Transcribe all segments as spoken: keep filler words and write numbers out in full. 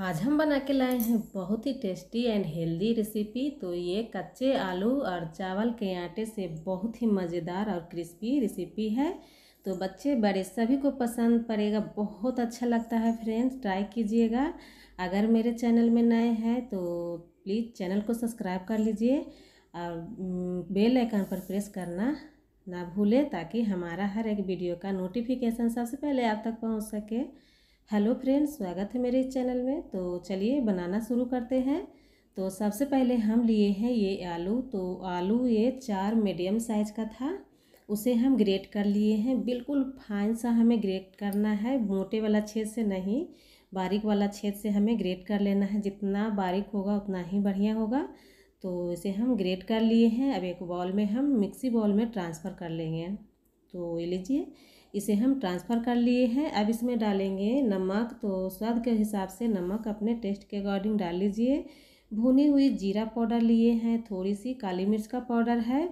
आज हम बना के लाए हैं बहुत ही टेस्टी एंड हेल्दी रेसिपी। तो ये कच्चे आलू और चावल के आटे से बहुत ही मज़ेदार और क्रिस्पी रेसिपी है, तो बच्चे बड़े सभी को पसंद पड़ेगा, बहुत अच्छा लगता है। फ्रेंड्स ट्राई कीजिएगा। अगर मेरे चैनल में नए हैं तो प्लीज़ चैनल को सब्सक्राइब कर लीजिए और बेल आइकन पर प्रेस करना ना भूलें, ताकि हमारा हर एक वीडियो का नोटिफिकेशन सबसे पहले आप तक पहुँच सके। हेलो फ्रेंड्स, स्वागत है मेरे चैनल में। तो चलिए बनाना शुरू करते हैं। तो सबसे पहले हम लिए हैं ये आलू। तो आलू ये चार मीडियम साइज़ का था, उसे हम ग्रेट कर लिए हैं। बिल्कुल फाइन सा हमें ग्रेट करना है, मोटे वाला छेद से नहीं, बारीक वाला छेद से हमें ग्रेट कर लेना है। जितना बारीक होगा उतना ही बढ़िया होगा। तो इसे हम ग्रेट कर लिए हैं। अब एक बॉल में हम मिक्सी बॉल में ट्रांसफ़र कर लेंगे। तो ये लीजिए, इसे हम ट्रांसफ़र कर लिए हैं। अब इसमें डालेंगे नमक। तो स्वाद के हिसाब से नमक अपने टेस्ट के अकॉर्डिंग डाल लीजिए। भुनी हुई जीरा पाउडर लिए हैं, थोड़ी सी काली मिर्च का पाउडर है,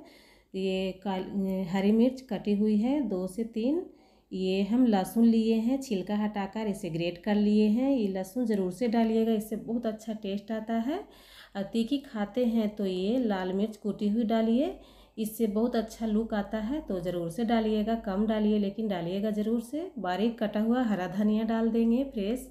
ये काली हरी मिर्च कटी हुई है दो से तीन। ये हम लहसुन लिए हैं, छिलका हटाकर इसे ग्रेट कर लिए हैं। ये लहसुन ज़रूर से डालिएगा, इससे बहुत अच्छा टेस्ट आता है। और तीखी खाते हैं तो ये लाल मिर्च कूटी हुई डालिए, इससे बहुत अच्छा लुक आता है। तो ज़रूर से डालिएगा, कम डालिए लेकिन डालिएगा ज़रूर से। बारीक कटा हुआ हरा धनिया डाल देंगे फ्रेश।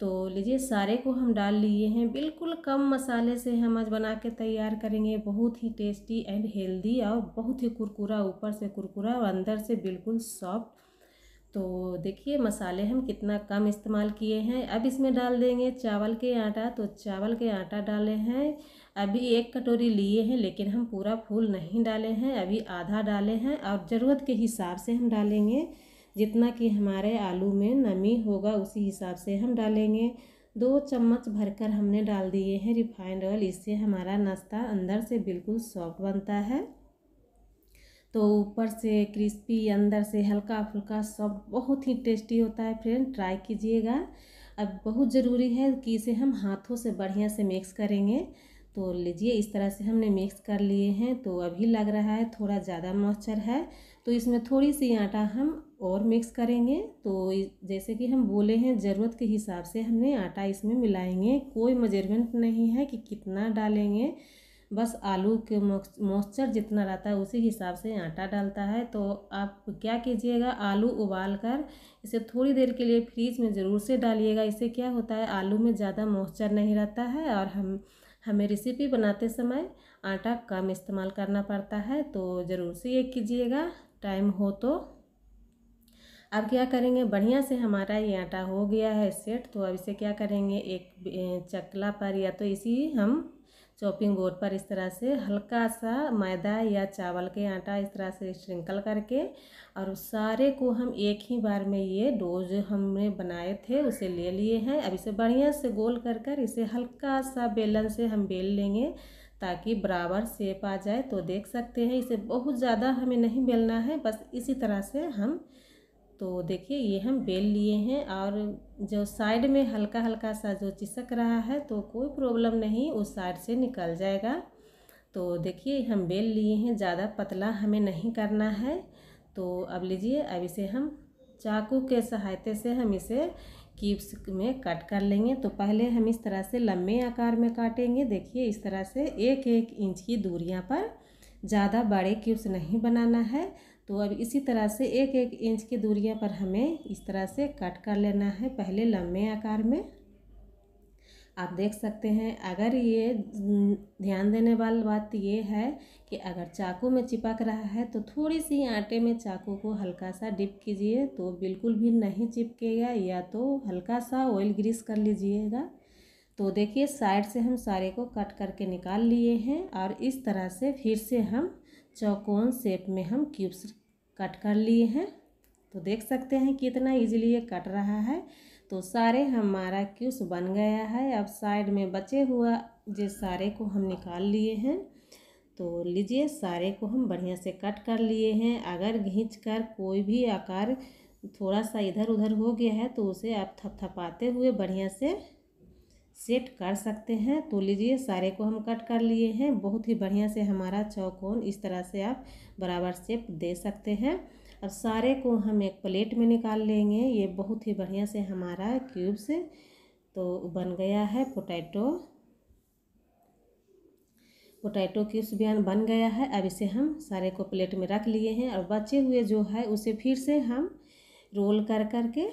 तो लीजिए, सारे को हम डाल लिए हैं। बिल्कुल कम मसाले से हम आज बना के तैयार करेंगे बहुत ही टेस्टी एंड हेल्दी और बहुत ही कुरकुरा, ऊपर से कुरकुरा और अंदर से बिल्कुल सॉफ्ट। तो देखिए मसाले हम कितना कम इस्तेमाल किए हैं। अब इसमें डाल देंगे चावल के आटा। तो चावल के आटा डाले हैं, अभी एक कटोरी लिए हैं, लेकिन हम पूरा फूल नहीं डाले हैं, अभी आधा डाले हैं। और ज़रूरत के हिसाब से हम डालेंगे, जितना कि हमारे आलू में नमी होगा उसी हिसाब से हम डालेंगे। दो चम्मच भरकर हमने डाल दिए हैं रिफाइंड ऑयल, इससे हमारा नाश्ता अंदर से बिल्कुल सॉफ्ट बनता है। तो ऊपर से क्रिस्पी, अंदर से हल्का फुल्का, सब बहुत ही टेस्टी होता है। फ्रेंड ट्राई कीजिएगा। अब बहुत ज़रूरी है कि इसे हम हाथों से बढ़िया से मिक्स करेंगे। तो लीजिए, इस तरह से हमने मिक्स कर लिए हैं। तो अभी लग रहा है थोड़ा ज़्यादा मॉइस्चर है, तो इसमें थोड़ी सी आटा हम और मिक्स करेंगे। तो जैसे कि हम बोले हैं, ज़रूरत के हिसाब से हमने आटा इसमें मिलाएंगे। कोई मेजरमेंट नहीं है कि कितना डालेंगे, बस आलू के मॉइस्चर जितना रहता है उसी हिसाब से आटा डालता है। तो आप क्या कीजिएगा, आलू उबाल कर इसे थोड़ी देर के लिए फ्रीज में ज़रूर से डालिएगा। इससे क्या होता है, आलू में ज़्यादा मॉइस्चर नहीं रहता है और हम हमें रेसिपी बनाते समय आटा कम इस्तेमाल करना पड़ता है। तो ज़रूर से ये कीजिएगा टाइम हो तो। अब क्या करेंगे, बढ़िया से हमारा ये आटा हो गया है सेट। तो अब इसे क्या करेंगे, एक चकला पर या तो इसी हम चॉपिंग बोर्ड पर इस तरह से हल्का सा मैदा या चावल के आटा इस तरह से स्प्रिंकल करके, और सारे को हम एक ही बार में ये डो जो हमने बनाए थे उसे ले लिए हैं। अब इसे बढ़िया से गोल कर कर इसे हल्का सा बेलन से हम बेल लेंगे, ताकि बराबर शेप आ जाए। तो देख सकते हैं, इसे बहुत ज़्यादा हमें नहीं बेलना है, बस इसी तरह से हम। तो देखिए, ये हम बेल लिए हैं। और जो साइड में हल्का हल्का सा जो चिपक रहा है तो कोई प्रॉब्लम नहीं, उस साइड से निकल जाएगा। तो देखिए, हम बेल लिए हैं, ज़्यादा पतला हमें नहीं करना है। तो अब लीजिए, अब इसे हम चाकू के सहायता से हम इसे क्यूब्स में कट कर लेंगे। तो पहले हम इस तरह से लंबे आकार में काटेंगे। देखिए, इस तरह से एक एक इंच की दूरियाँ पर, ज़्यादा बड़े क्यूब्स नहीं बनाना है। तो अब इसी तरह से एक एक इंच की दूरियां पर हमें इस तरह से कट कर लेना है, पहले लंबे आकार में। आप देख सकते हैं। अगर ये ध्यान देने वाली बात ये है कि अगर चाकू में चिपक रहा है तो थोड़ी सी आटे में चाकू को हल्का सा डिप कीजिए, तो बिल्कुल भी नहीं चिपकेगा। या तो हल्का सा ऑयल ग्रीस कर लीजिएगा। तो देखिए, साइड से हम सारे को कट करके निकाल लिए हैं। और इस तरह से फिर से हम चौकोन शेप में हम क्यूब्स कट कर लिए हैं। तो देख सकते हैं कितना इजीली ये कट रहा है। तो सारे हमारा क्यूब्स बन गया है। अब साइड में बचे हुआ जो सारे को हम निकाल लिए हैं। तो लीजिए, सारे को हम बढ़िया से कट कर लिए हैं। अगर घींच कर कोई भी आकार थोड़ा सा इधर उधर हो गया है तो उसे आप थपथपाते हुए बढ़िया से सेट कर सकते हैं। तो लीजिए, सारे को हम कट कर लिए हैं। बहुत ही बढ़िया से हमारा चौकोन, इस तरह से आप बराबर शेप दे सकते हैं। अब सारे को हम एक प्लेट में निकाल लेंगे। ये बहुत ही बढ़िया से हमारा क्यूब्स तो बन गया है पोटैटो पोटैटो क्यूब्स बियान बन गया है। अब इसे हम सारे को प्लेट में रख लिए हैं और बचे हुए जो है उसे फिर से हम रोल कर कर के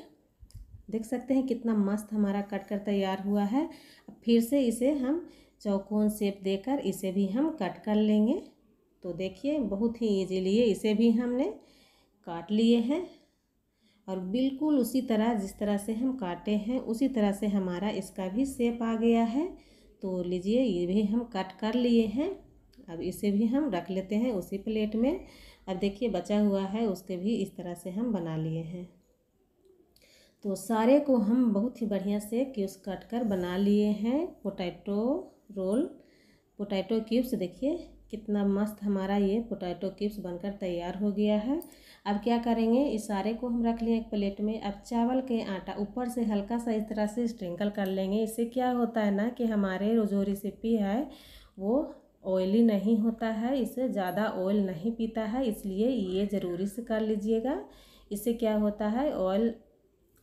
देख सकते हैं कितना मस्त हमारा कट कर तैयार हुआ है। अब फिर से इसे हम चौकोन शेप देकर इसे भी हम कट कर लेंगे। तो देखिए बहुत ही ईजीली इसे भी हमने काट लिए हैं और बिल्कुल उसी तरह जिस तरह से हम काटे हैं उसी तरह से हमारा इसका भी शेप आ गया है। तो लीजिए ये भी हम कट कर लिए हैं। अब इसे भी हम रख लेते हैं उसी प्लेट में। अब देखिए बचा हुआ है उसके भी इस तरह से हम बना लिए हैं। तो सारे को हम बहुत ही बढ़िया से क्यूब्स काट कर बना लिए हैं। पोटैटो रोल पोटैटो क्यूब्स देखिए कितना मस्त हमारा ये पोटैटो क्यूब्स बनकर तैयार हो गया है। अब क्या करेंगे इस सारे को हम रख लिए एक प्लेट में। अब चावल के आटा ऊपर से हल्का सा इस तरह से स्प्रिंकल कर लेंगे। इससे क्या होता है ना कि हमारे जो रेसिपी है वो ऑयली नहीं होता है, इसे ज़्यादा ऑयल नहीं पीता है, इसलिए ये ज़रूरी से कर लीजिएगा। इससे क्या होता है ऑयल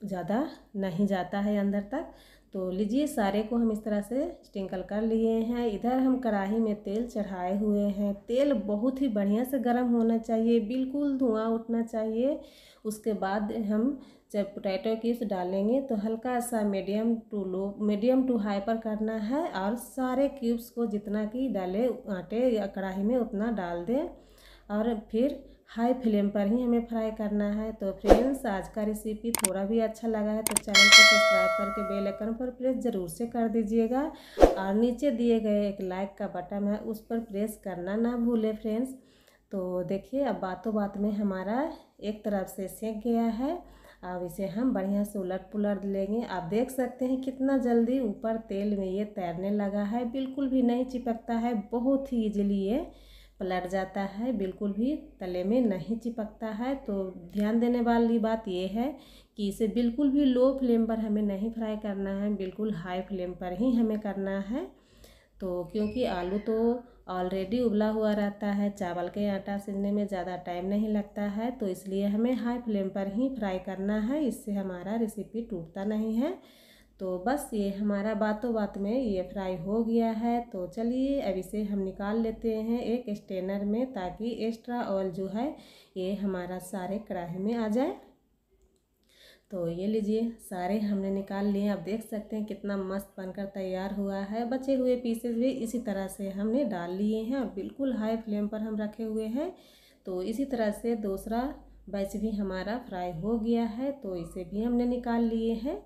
ज़्यादा नहीं जाता है अंदर तक। तो लीजिए सारे को हम इस तरह से स्प्रिंकल कर लिए हैं। इधर हम कढ़ाई में तेल चढ़ाए हुए हैं। तेल बहुत ही बढ़िया से गर्म होना चाहिए, बिल्कुल धुआं उठना चाहिए। उसके बाद हम जब पोटैटो क्यूब्स डालेंगे तो हल्का सा medium to low medium to high पर करना है और सारे क्यूब्स को जितना कि डाले आटे या कढ़ाई में उतना डाल दें और फिर हाई फ्लेम पर ही हमें फ्राई करना है। तो फ्रेंड्स आज का रेसिपी थोड़ा भी अच्छा लगा है तो चैनल को सब्सक्राइब करके बेल आइकन पर प्रेस ज़रूर से कर दीजिएगा और नीचे दिए गए एक लाइक का बटन है उस पर प्रेस करना ना भूलें फ्रेंड्स। तो देखिए अब बातों बात में हमारा एक तरफ से सेक गया है। अब इसे हम बढ़िया से उलट पुलट लेंगे। आप देख सकते हैं कितना जल्दी ऊपर तेल में ये तैरने लगा है, बिल्कुल भी नहीं चिपकता है, बहुत ही ईजिली ये पलट जाता है, बिल्कुल भी तले में नहीं चिपकता है। तो ध्यान देने वाली बात यह है कि इसे बिल्कुल भी लो फ्लेम पर हमें नहीं फ्राई करना है, बिल्कुल हाई फ्लेम पर ही हमें करना है। तो क्योंकि आलू तो ऑलरेडी उबला हुआ रहता है, चावल के आटा सिलने में ज़्यादा टाइम नहीं लगता है, तो इसलिए हमें हाई फ्लेम पर ही फ्राई करना है, इससे हमारा रेसिपी टूटता नहीं है। तो बस ये हमारा बातों बात में ये फ्राई हो गया है। तो चलिए अब इसे हम निकाल लेते हैं एक स्ट्रेनर में ताकि एक्स्ट्रा ऑयल जो है ये हमारा सारे कढ़ाई में आ जाए। तो ये लीजिए सारे हमने निकाल लिए। आप देख सकते हैं कितना मस्त बनकर तैयार हुआ है। बचे हुए पीसेस भी इसी तरह से हमने डाल लिए हैं और बिल्कुल हाई फ्लेम पर हम रखे हुए हैं। तो इसी तरह से दूसरा बैच भी हमारा फ्राई हो गया है, तो इसे भी हमने निकाल लिए हैं।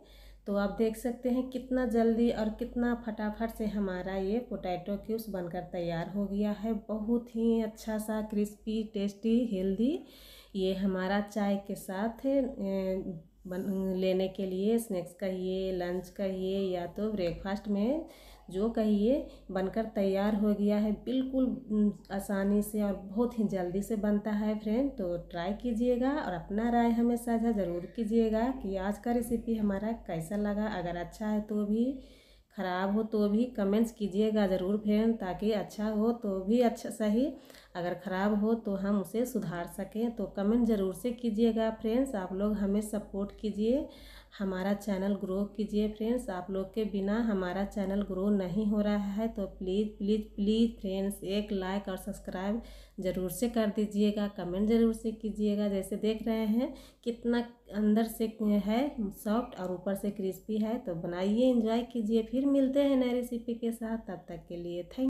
तो आप देख सकते हैं कितना जल्दी और कितना फटाफट से हमारा ये पोटैटो क्यूब्स बनकर तैयार हो गया है। बहुत ही अच्छा सा क्रिस्पी टेस्टी हेल्दी ये हमारा चाय के साथ बन लेने के लिए स्नैक्स कहिए, लंच कहिए या तो ब्रेकफास्ट में जो कहिए बनकर तैयार हो गया है। बिल्कुल आसानी से और बहुत ही जल्दी से बनता है फ्रेंड। तो ट्राई कीजिएगा और अपना राय हमें साझा ज़रूर कीजिएगा कि आज का रेसिपी हमारा कैसा लगा। अगर अच्छा है तो भी, ख़राब हो तो भी कमेंट्स कीजिएगा ज़रूर फ्रेंड, ताकि अच्छा हो तो भी अच्छा सही, अगर ख़राब हो तो हम उसे सुधार सकें। तो कमेंट ज़रूर से कीजिएगा फ्रेंड्स। आप लोग हमें सपोर्ट कीजिए, हमारा चैनल ग्रो कीजिए फ्रेंड्स। आप लोग के बिना हमारा चैनल ग्रो नहीं हो रहा है, तो प्लीज़ प्लीज़ प्लीज़ फ्रेंड्स एक लाइक और सब्सक्राइब ज़रूर से कर दीजिएगा, कमेंट ज़रूर से कीजिएगा। जैसे देख रहे हैं कितना अंदर से है सॉफ्ट और ऊपर से क्रिस्पी है। तो बनाइए, एंजॉय कीजिए। फिर मिलते हैं नई रेसिपी के साथ, तब तक के लिए थैंक